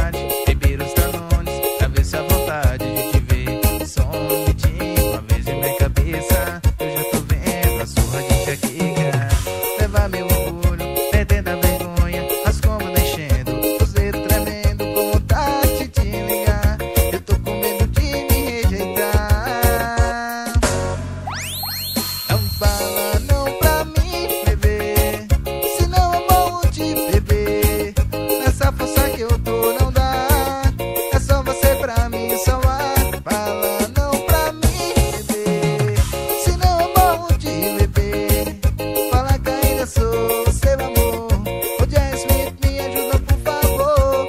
cidade, beber os Danones pra ver se a vontade de te ver. Só um minutinho, uma vez em minha cabeça, eu já tô vendo a surra de enxaqueca. Leva meu orgulho, perdendo a vergonha, as comas mexendo, o zero tremendo, com vontade de ligar. Eu tô com medo de me rejeitar. Não fala não pra mim, bebê, senão eu morro de beber. Essa força que eu tô não dá, é só você pra me salvar. Fala não pra mim, bebê, senão eu morro de beber. Fala que ainda sou seu amor, onde é Smith, me ajuda por favor.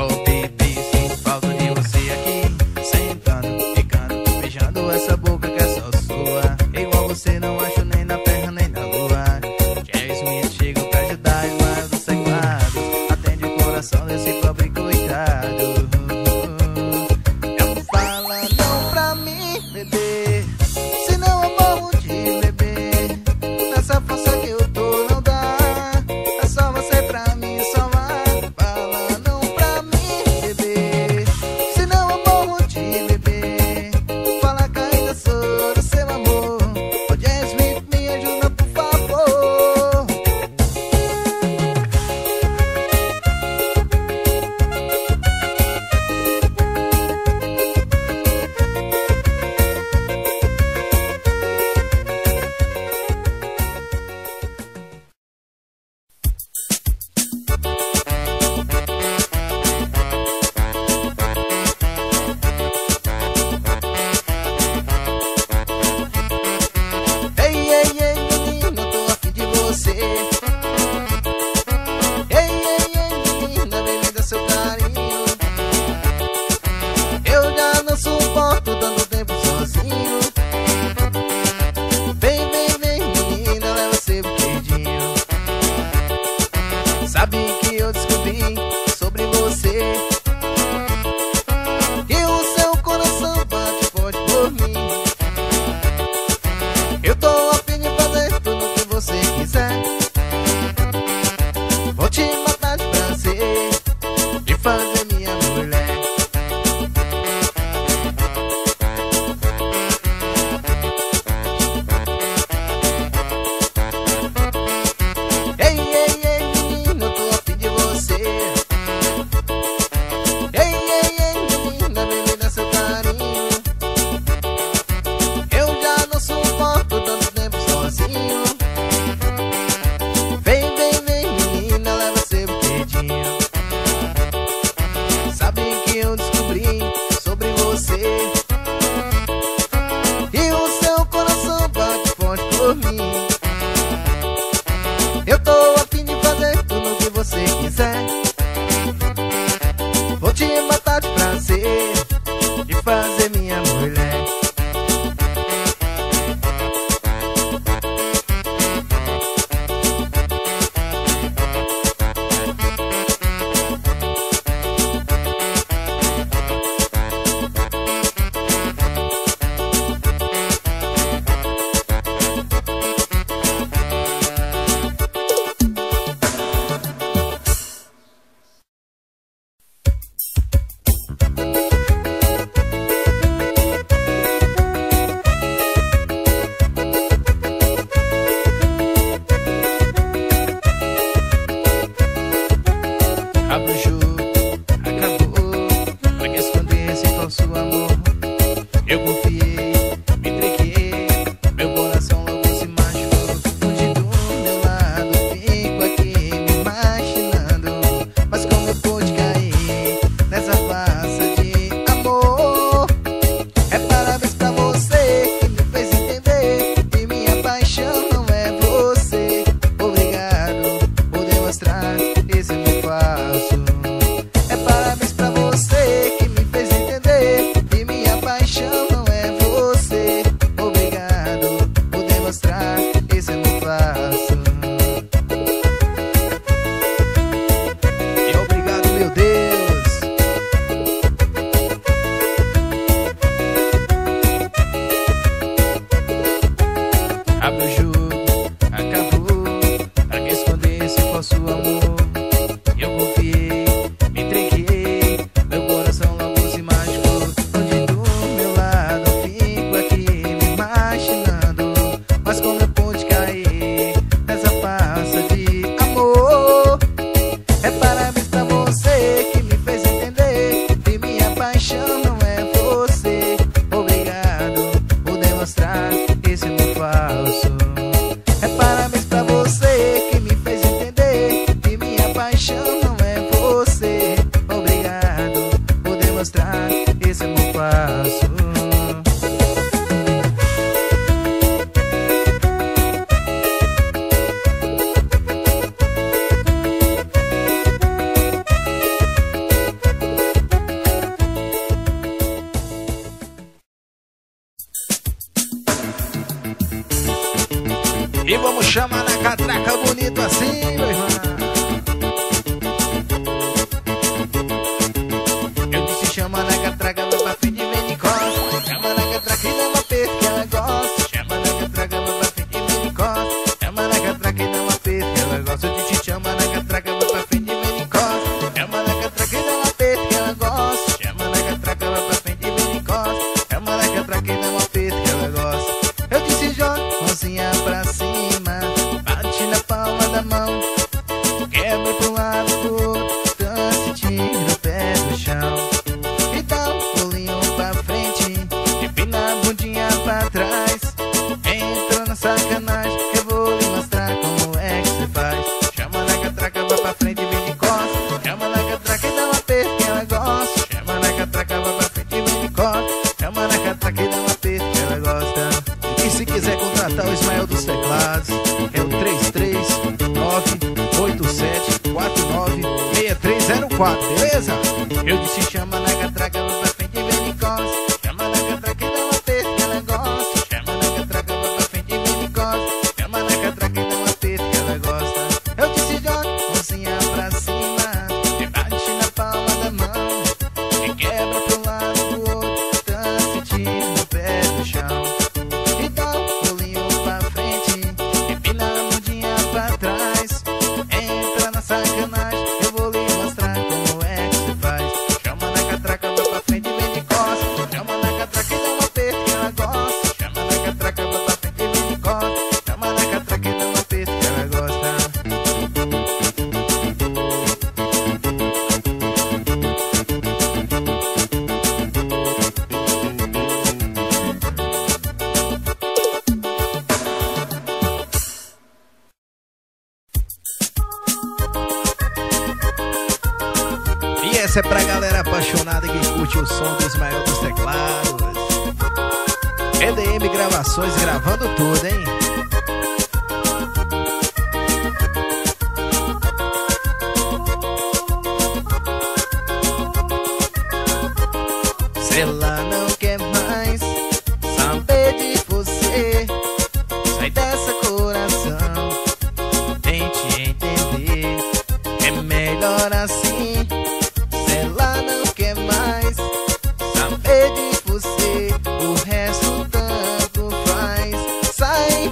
Oh baby, sinto falta de você aqui, sentando, ficando, beijando essa boca que é só sua. Igual você não acho nem na terra nem na lua. Jay Smith chega pra ajudar Ismael dos Teclados, coração desse pobre coitado. Não fala não pra mim, bebê, senão eu morro de beber. Nessa força que eu tô não dá, é só você pra me salvar. Fala não pra mim, bebê, senão eu morro de beber. Fala que ainda sou seu amor, onde é Smith, me ajuda por favor. Essa boca que é só sua, igual você não acho nem na terra nem na lua. Jay Smith chega pra ajudar Ismael dos Teclados, atende o coração desse pobre coitado. Não fala não pra mim, bebê, senão eu morro de beber. Nessa força que eu tô não dá, é só você pra me salvar. Fala não pra mim, bebê, senão eu morro de beber. Sou seu amor, oh yes. E vamos chamar na catraca bonito assim, meu irmão. Eu disse chama na catraca, não pra fim de ver de costa. Chama na catraca e não aperta que ela gosta. Chama na catraca, não pra fim de ver de costa. Chama na catraca e não aperta que ela gosta. Eu disse chama na catraca, não pra fim de ver de costa. Chama na catraca e não aperta que ela gosta. Chama na catraca, não pra fim de ver de costa. Chama na catraca e não aperta que ela gosta. Eu disse joga mãozinha pra cima. Ismael dos Teclados é o 33987496304, beleza? Eu disse chama na catraca, vai pra frente e vem de costa. Chama na catraca e não aperta que ela gosta. Chama na catraca, vai pra frente e vem de costa. Chama na catraca e não aperta que ela gosta. Eu disse joga mãozinha pra cima, debate na palma da mão, e quebra pro lado pro outro, dança e tira o pé do chão. Essa é pra galera apaixonada que curte o som do Ismael dos Teclados. EDM Gravações gravando tudo, hein? Se ela não quer mais saber de você, sai dessa coração, tente entender, é melhor assim. Saber de você, o resto tanto faz. Sai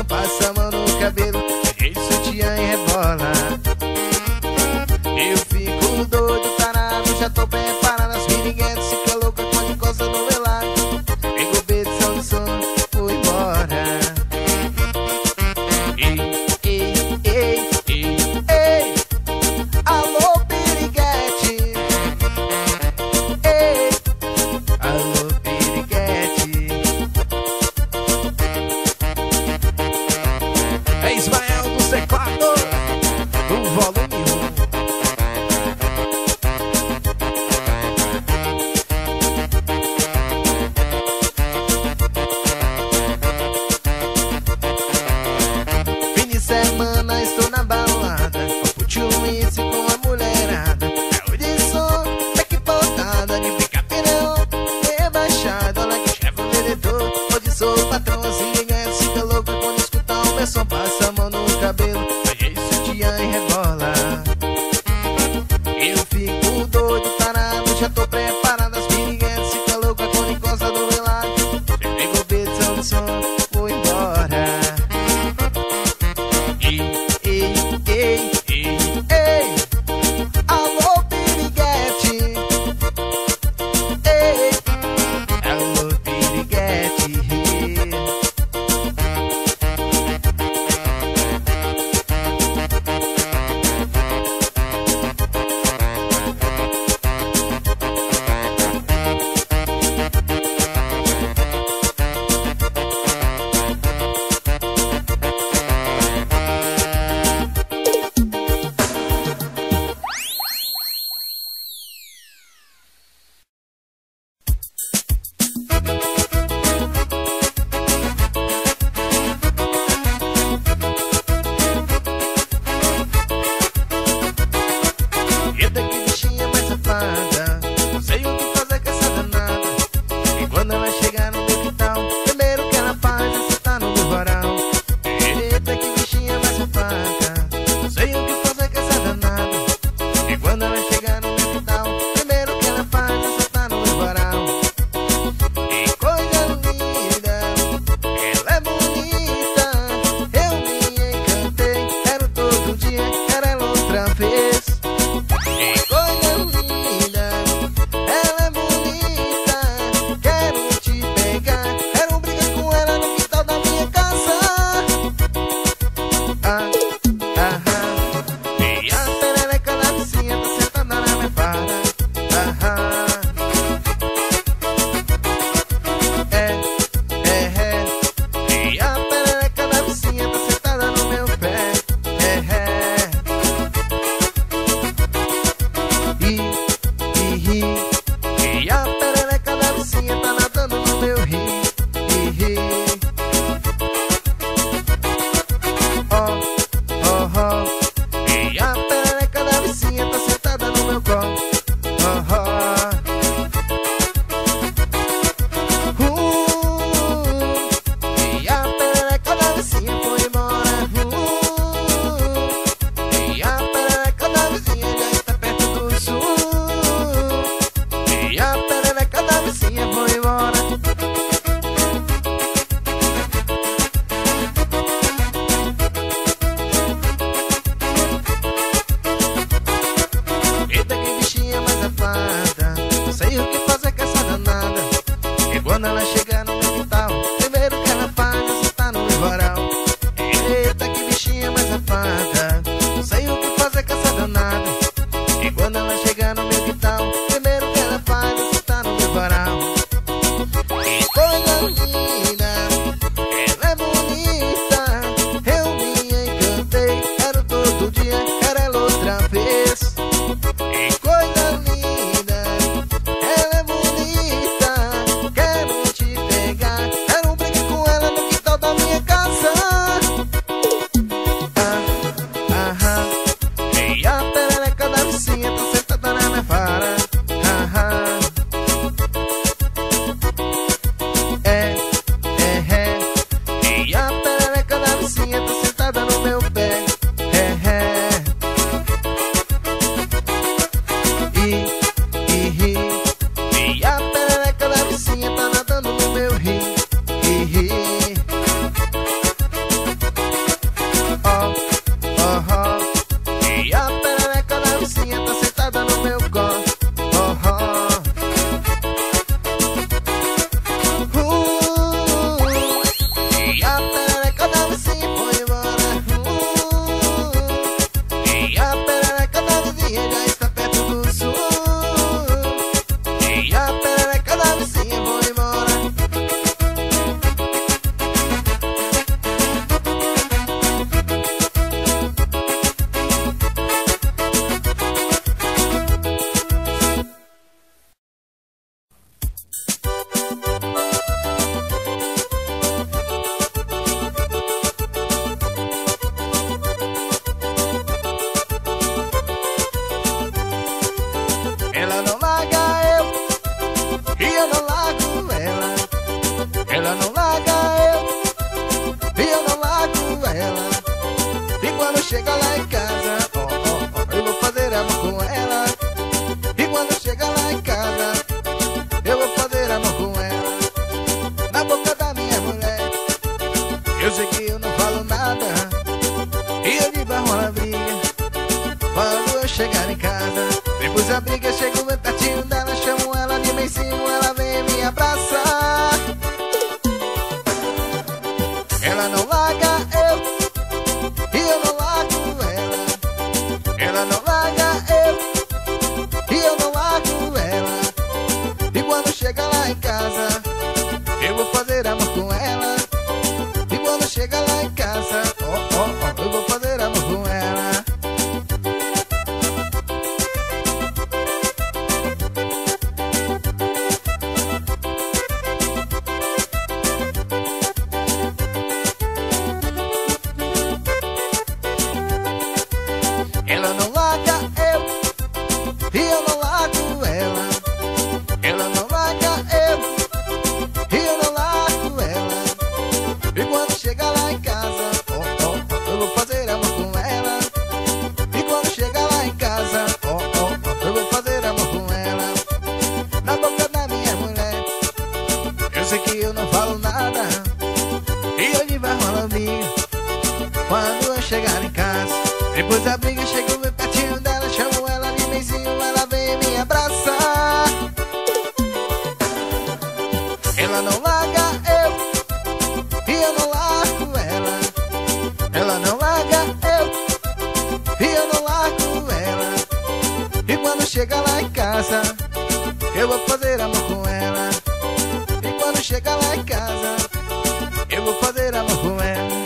ritmo, passa a mão no cabelo, peguei sutiã e rebola. Eu fico doido, tarado, já tô bem parado. As miringuetas fica louca quando encosta no meu lado. Envolver de sal de sono, fui embora. Ei, ei, ei, ei, ei, alô, piriguete. Ei, alô, piriguete. É Ismael dos Teclados, o Volume 1. Semana estou na balada, com o tchuice, com a mulherada. Carro de som, tec botada, de picape não, rebaixada. Olha que chefe o diretor, onde sou o patrão. As miringuetas fica louca quando escutar o meu som, passa a mão no cabelo, peguei sutiã e rebola. Eu fico doido, parado, já tô preparado. As miringuetas fica louca quando encosta do meu lado. Pegou bêbado de som, fui embora. Eu sei que eu não falo nada e ali vai rolar briga. Quando eu chegar em casa, depois da briga chego bem pertinho dela, chamo ela de meizinho, ela vem me abraçar. Ela não larga eu e eu não largo ela. Ela não larga eu e eu não largo ela. E quando chega lá em casa, eu vou fazer amor com ela. E quando chega lá em casa, oh, oh, oh, eu vou fazer amor com ela. Ela não larga eu e eu não largo ela. Ela não larga eu e eu não largo ela. E quando chega lá em casa, oh, oh, eu vou fazer amor com ela. E quando chega lá em casa, oh, oh, eu vou fazer amor com ela. Na boca da minha mulher, eu sei que eu não falo nada e hoje vai rolar briga. Quando eu chegar em casa, depois da briga chego bem pertinho dela, chamo ela de meizinho, ela vem me abraçar. Ela não larga eu e eu não largo ela. Ela não larga eu e eu não largo ela. E quando chega lá em casa, eu vou fazer amor com ela. E quando chega lá em casa, eu vou fazer amor com ela.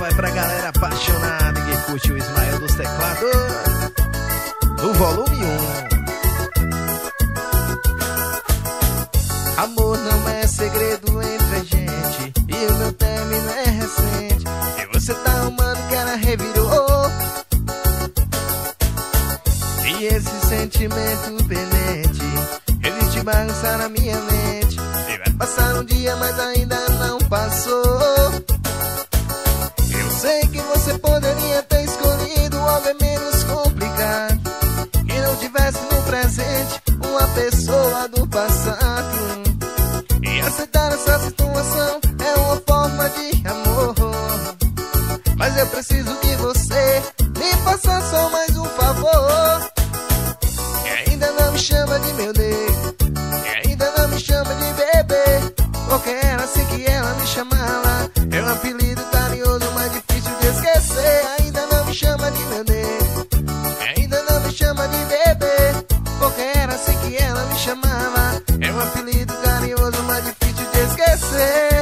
Vai pra galera apaixonada que curte o Ismael dos Teclados do volume 1. Amor não é segredo entre a gente, e o meu término é recente. E você tá arrumando que ela revirou, e esse sentimento pendente, ele te balança na minha mente. E vai passar um dia, mas ainda não passou. Sei que você poderia ter escolhido algo menos complicado, que não tivesse no presente uma pessoa do passado. E aceitar essa situação é uma forma de amor, mas eu preciso que você me faça só mais um favor. E ainda não me chama de meu nego, e ainda não me chama de bebê, porque era assim que ela me chamava, é um apelido carinhoso, mas difícil esquecer. Ainda não me chama de meu nego, ainda não me chama de bebê, porque era assim que ela me chamava, é um apelido carinhoso, mas difícil de esquecer.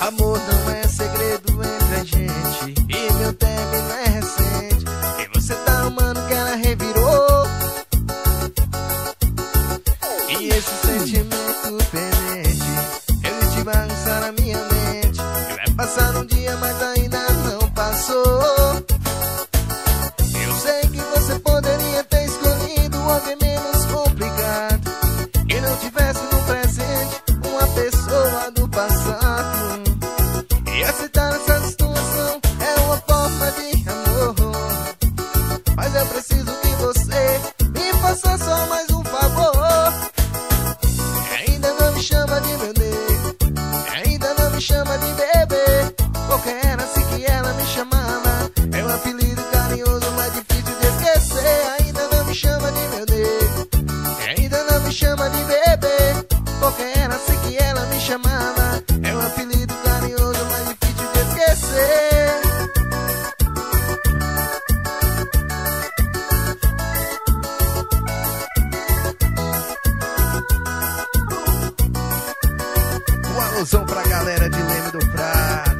Amor não é segredo entre a gente, e meu término é recente. E você tá amando que ela revirou, e esse sentimento pendente, ele te balança na minha mente. E vai passar um dia, mas ainda não passou. Eu sei que você poderia ter escolhido alguém menos complicado, e não tivesse no presente uma pessoa do passado. E aceitar essa situação é uma forma de amor, mas eu preciso que você me faça só mais um favor. E ainda não me chama de meu nego, e ainda não me chama de bebê, porque era assim que ela me chamava, é um apelido carinhoso, mas difícil de esquecer. E ainda não me chama de meu nego, e ainda não me chama de bebê, porque era assim que ela me chamava, é um apelido carinhoso, mas galera de Leme do Frade.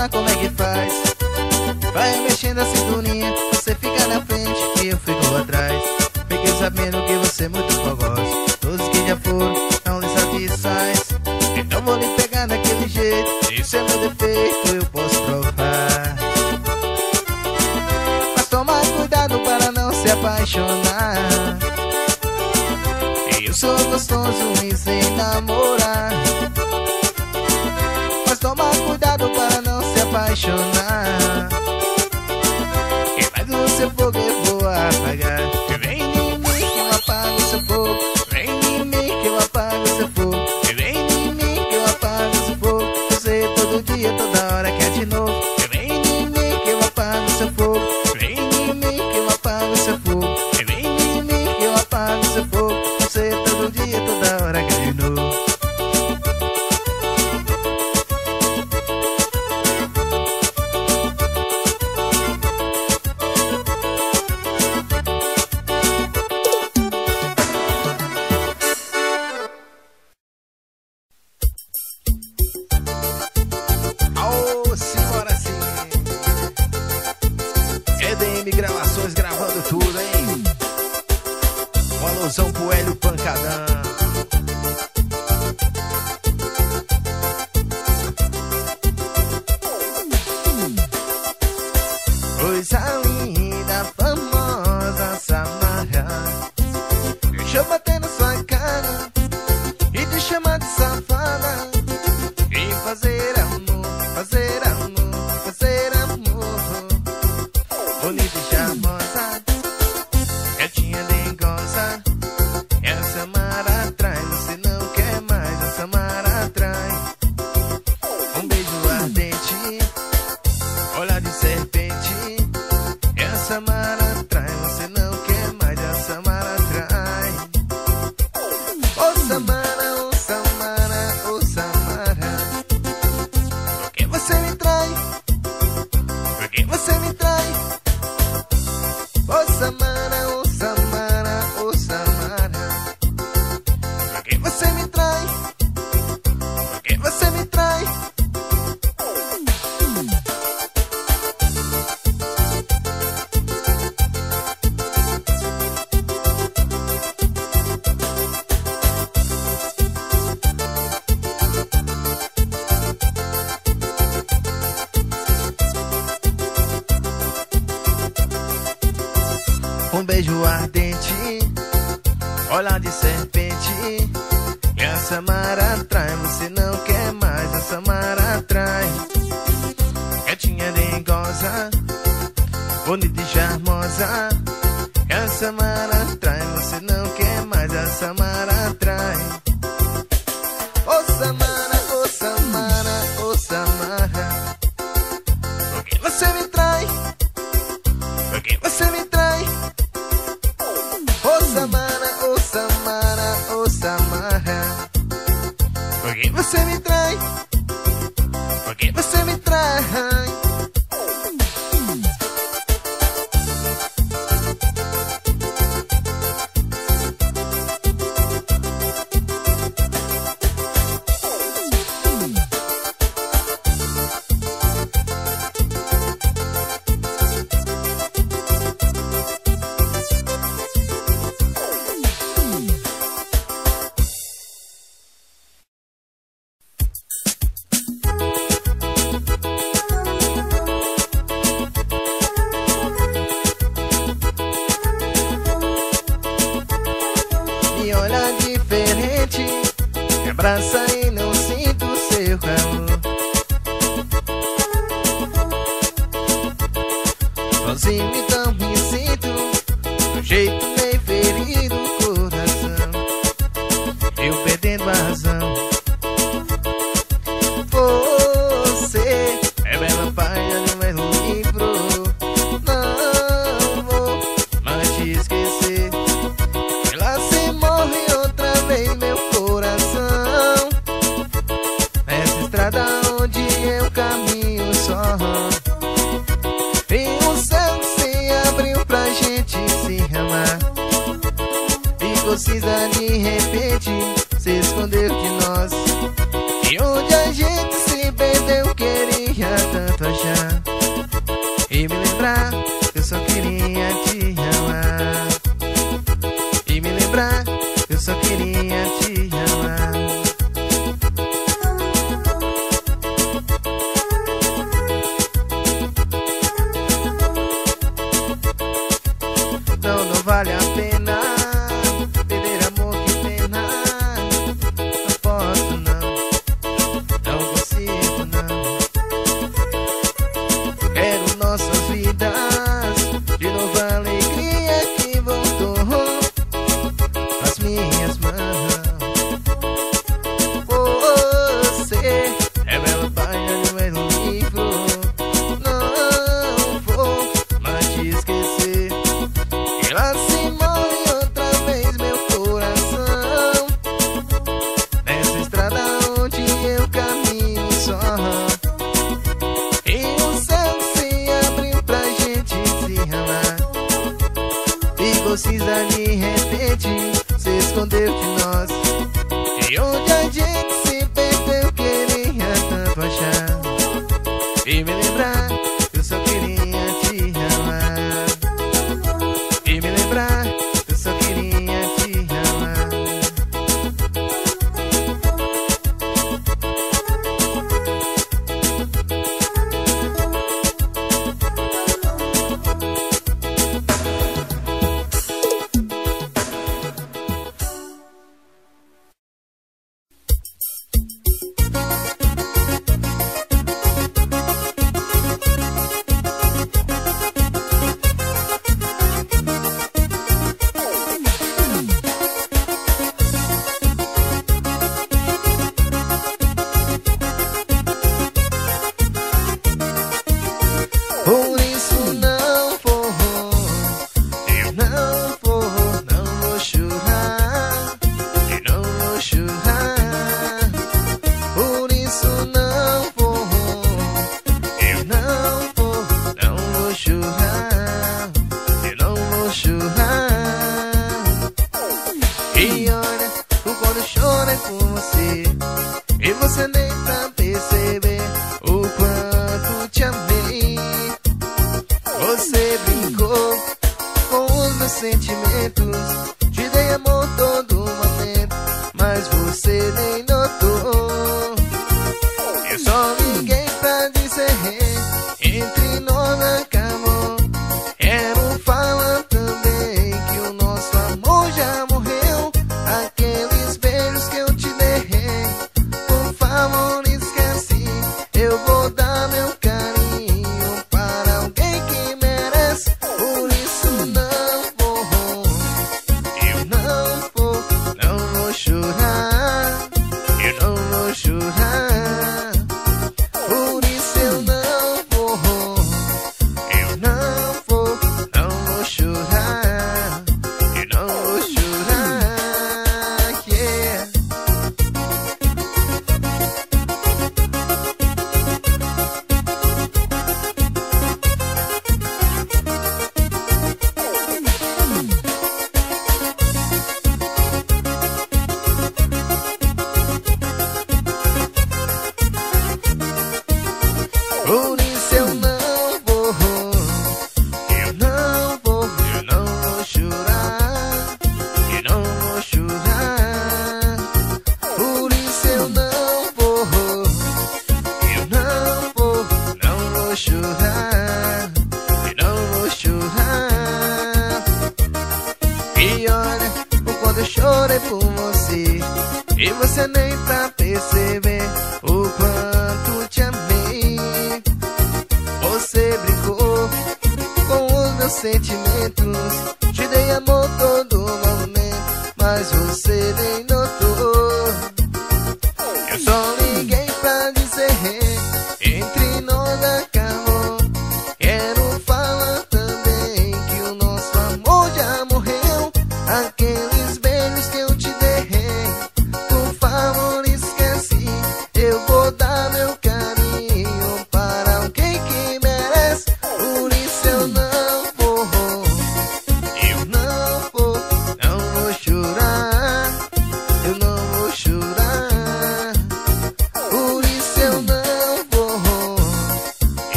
imaginar como é que faz. Vai mexendo a cinturinha, você fica na frente e eu fico atrás. Fiquei sabendo que você é muito fogosa, todos que já foram não lhe satisfaz. Então vou lhe pegar daquele jeito, isso é meu defeito, eu posso provar. Mas toma cuidado para não se apaixonar. Eu sou gostoso e sei namorar. Mas toma cuidado para não se apaixonar. E mais do seu fogo eu vou apagar. Vem em mim que eu apago o seu fogo. Vem em mim que eu apago o seu fogo. Vem em mim que eu apago o seu fogo. Você todo dia, toda hora quer de novo. Vem em mim que eu apago o seu fogo. Vem em mim que eu apago o seu fogo. Vem em mim que eu apago o seu fogo. Você todo dia, toda hora que de novo. Oh, senhora, sim. EDM Gravações gravando tudo, hein? Uma alusão pro Hélio Pancadão. Coisa linda, famosa Samara, deixa eu bater na sua cara e te chamar de safada. E fazer amor, fazer amor, fazer amor. Bonita e charmosa, quietinha de beijo ardente, olhar de serpente. E a Samara atrai, você não quer mais. A Samara atrai, quietinha, dengosa, bonita e charmosa. E a Samara atrai, você não quer mais. A Samara atrai. Ô Samara, ô Samara, ô Samara, por que você me trai? Por que você me trai? Oh Samara, oh Samara, por que você me trai? Por que você me trai? Abraça e não sinto o seu calor. Sozinho então me sinto do jeito bem ferido o coração, eu perdendo a razão. Você é bela paia, não é um livro. Não vou mais te esquecer. Ela se morre outra vez, meu coração. Onde eu caminho só, e o céu se abriu pra gente se amar. Ficou cinza de repente, se escondeu de nós. E onde a gente se perdeu, queria tanto beijar e me lembrar que eu só queria te amar, e me lembrar que eu só queria te amar. Não, não vale a pena perder amor, que pena. Não posso não, não consigo não. Quero nossas vidas de novo, a alegria que voltou às minhas mãos. Você é bela página de mais um livro. Não vou mais te esquecer. Ela se move outra vez, meu coração, nessa estrada onde eu caminho só. E o céu se abriu pra gente se amar, e precisa de repente se escondeu de nós. E onde a gente se perdeu, queria tanto achar e me lembrar que eu só queria te amar. E me lembrar, eu só queria te amar.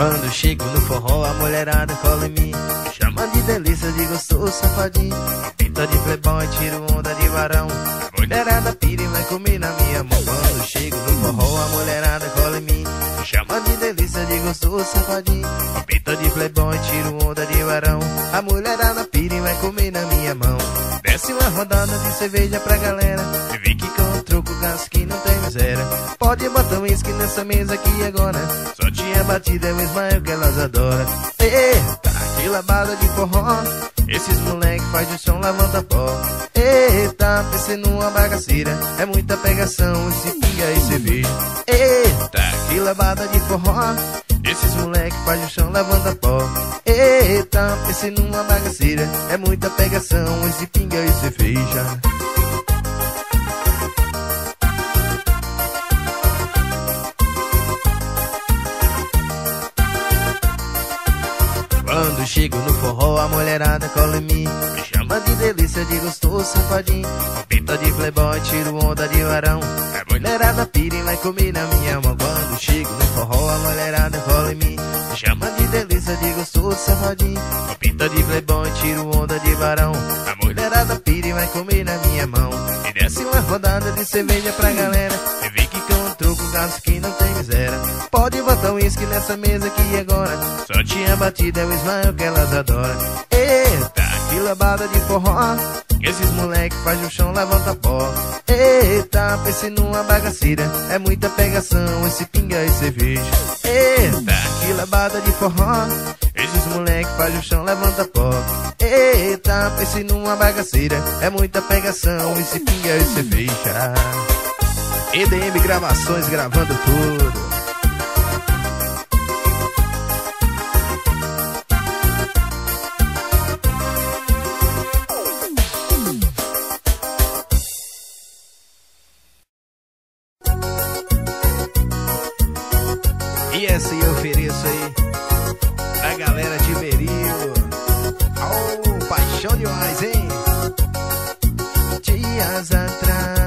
Quando chego no forró, a mulherada cola em mim, chama de delícia, de gostoso, safadinho. Pinta de playboy, tiro onda de varão, a mulherada pira e vai comer na minha mão. Quando chego no forró, a mulherada cola em mim, chama de delícia, de gostoso, safadinho. Pinta de playboy, tiro onda de varão, a mulherada pira e vai comer na minha mão. Desce uma rodada de cerveja pra galera, fique com troco, gasto que não tem miséria. Pode botar um uísque nessa mesa aqui agora, só tinha batida, é o Ismael que elas adoram. Eita, que lavada de forró, esses moleque faz o som, levanta pó. Eita, pensei numa bagaceira, é muita pegação, esse pinga, esse beijo. Eita, que lavada de forró, esses moleque faz o chão, levanta pó. Eita, pensei numa bagaceira, é muita pegação, esse pinga, esse feija. Quando chego no forró, a mulherada cola em mim, me chama de delícia, de gostoso, safadinho. Pinta de playboy, tiro onda de varão, a mulherada pira e vai comer na minha mão. Quando chego no forró, a mulherada cola em mim, me chama de delícia, de gostoso, safadinho. Pinta de playboy, tiro onda de varão, a mulherada pira e vai comer na minha mão. E desce uma rodada de cerveja pra galera, e vi que com troco, gasto que não tem miséria. Pode botar um uísque nessa mesa aqui agora, só tinha batida, é o Ismael que elas adoram. Eita, que lavada de forró, esses moleque faz o chão, levanta pó. Eita, pensei numa bagaceira, é muita pegação, esse pinga e cerveja. Eita, que lavada de forró, esses moleque faz o chão, levanta pó. Eita, pensei numa bagaceira, é muita pegação, esse pinga e cerveja. EDM Gravações gravando tudo. E essa eu ofereço aí pra galera de Berilo. Paixão demais, hein? Dias atrás